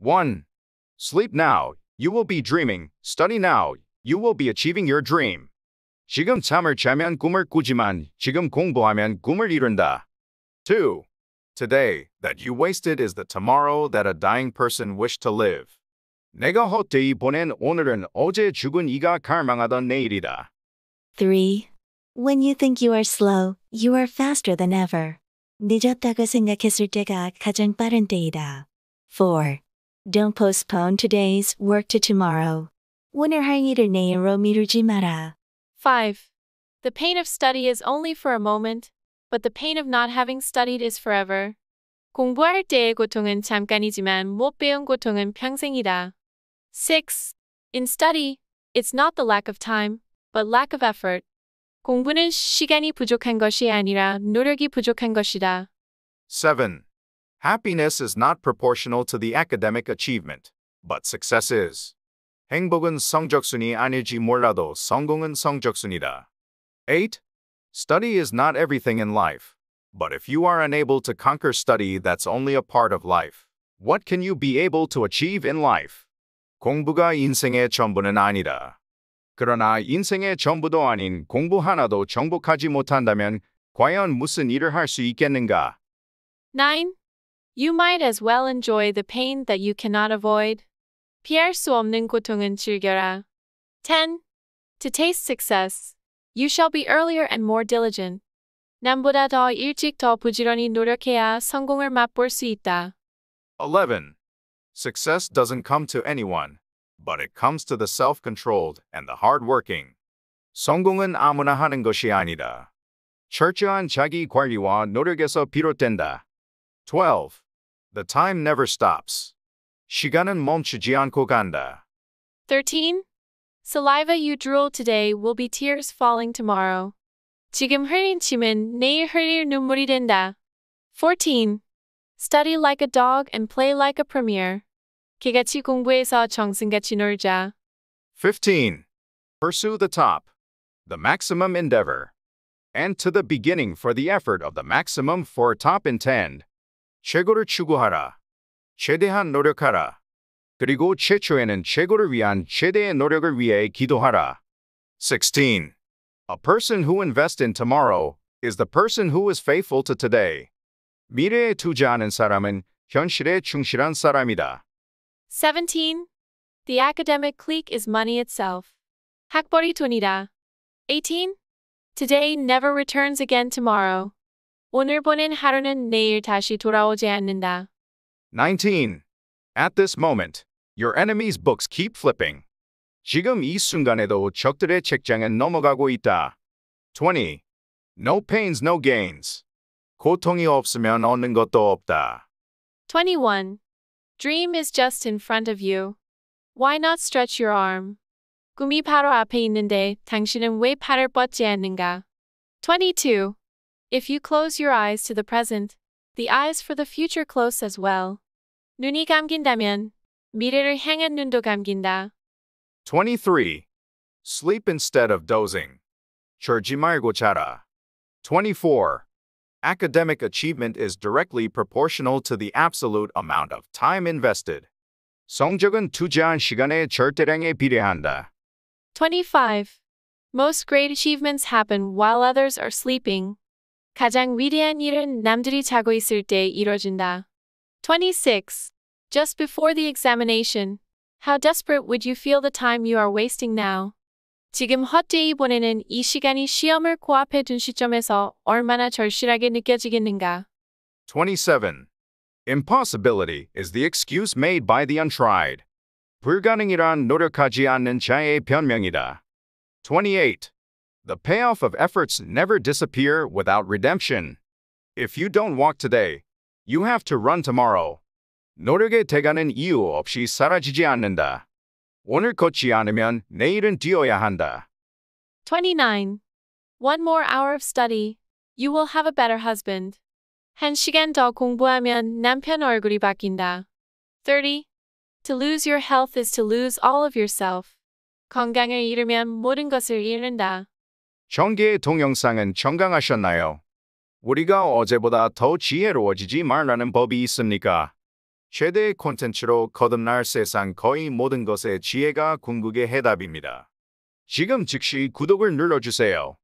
1. Sleep now, you will be dreaming. Study now, you will be achieving your dream. 지금 잠을 자면 꿈을 꾸지만 지금 공부하면 꿈을 이룬다. 2. Today that you wasted is the tomorrow that a dying person wished to live. 내가 헛되이 보낸 오늘은 어제 죽은 이가 갈망하던 내일이다. 3. When you think you are slow, you are faster than ever. 늦었다고 생각했을 때가 가장 빠른 때이다. 4. Don't postpone today's work to tomorrow. 오늘 할 일을 내일로 미루지 마라. 5. The pain of study is only for a moment, but the pain of not having studied is forever. 공부할 때의 고통은 잠깐이지만 못 배운 고통은 평생이다. 6. In study, it's not the lack of time, but lack of effort. 공부는 시간이 부족한 것이 아니라 노력이 부족한 것이다. 7. Happiness is not proportional to the academic achievement, but success is. 행복은 성적순이 아닐지 몰라도 성공은 성적순이다. 8. Study is not everything in life, but if you are unable to conquer study, that's only a part of life. What can you be able to achieve in life? 공부가 인생의 전부는 아니다. 그러나 인생의 전부도 아닌 공부 하나도 정복하지 못한다면 과연 무슨 일을 할 수 있겠는가? 9. You might as well enjoy the pain that you cannot avoid. 피할 수 없는 고통은 즐겨라. 10. To taste success, you shall be earlier and more diligent. 남보다 더 일찍 더 부지런히 노력해야 성공을 맛볼 수 있다. 11. Success doesn't come to anyone, but it comes to the self-controlled and the hard-working. 성공은 아무나 하는 것이 아니다. 철저한 자기 관리와 노력에서 비롯된다. 12. The time never stops. 시간은 멈추지 않고 간다. 13. Saliva you drool today will be tears falling tomorrow. 지금 흘린 침은 내일 흘릴 눈물이 된다. 14. Study like a dog and play like a premier. 개같이 공부해서 정승같이 놀자. 15. Pursue the top, the maximum endeavor, and to the beginning for the effort of the maximum for top intend. 최고를 추구하라. 최대한 노력하라. 그리고 최초에는 최고를 위한 최대의 노력을 위해 기도하라. 16. A person who invests in tomorrow is the person who is faithful to today. 미래에 투자하는 사람은 현실에 충실한 사람이다. 17. The academic clique is money itself. 학벌이 돈이다. 18. Today never returns again tomorrow. 오늘 보낸 하루는 내일 다시 돌아오지 않는다. 19. At this moment, your enemy's books keep flipping. 지금 이 순간에도 적들의 책장은 넘어가고 있다. 20. No pains, no gains. 고통이 없으면 얻는 것도 없다. 21. Dream is just in front of you. Why not stretch your arm? 꿈이 바로 앞에 있는데 당신은 왜 팔을 뻗지 않는가? 22. If you close your eyes to the present, the eyes for the future close as well. 눈이 감긴다면 미래를 향한 눈도 감긴다. 23. Sleep instead of dozing. 졸지 말고 자라. 24. Academic achievement is directly proportional to the absolute amount of time invested. 성적은 투자한 시간의 절대량에 비례한다. 25. Most great achievements happen while others are sleeping. 가장 위대한 일은 남들이 자고 있을 때 이뤄진다. 26. Just before the examination, how desperate would you feel the time you are wasting now? 지금 헛되이 보내는 이 시간이 시험을 코앞에 둔 시점에서 얼마나 절실하게 느껴지겠는가? 27. Impossibility is the excuse made by the untried. 불가능이란 노력하지 않는 자의 변명이다. 28. The payoff of efforts never disappear without redemption. If you don't walk today, you have to run tomorrow. 노력의 대가는 이유 없이 사라지지 않는다. 오늘 걷지 않으면 내일은 뛰어야 한다. 29. One more hour of study, you will have a better husband. 한 시간 더 공부하면 남편 얼굴이 바뀐다. 30. To lose your health is to lose all of yourself. 건강을 잃으면 모든 것을 잃는다. 정계의 동영상은 청강하셨나요? 우리가 어제보다 더 지혜로워지지 말라는 법이 있습니까? 최대의 콘텐츠로 거듭날 세상 거의 모든 것의 지혜가 궁극의 해답입니다. 지금 즉시 구독을 눌러주세요.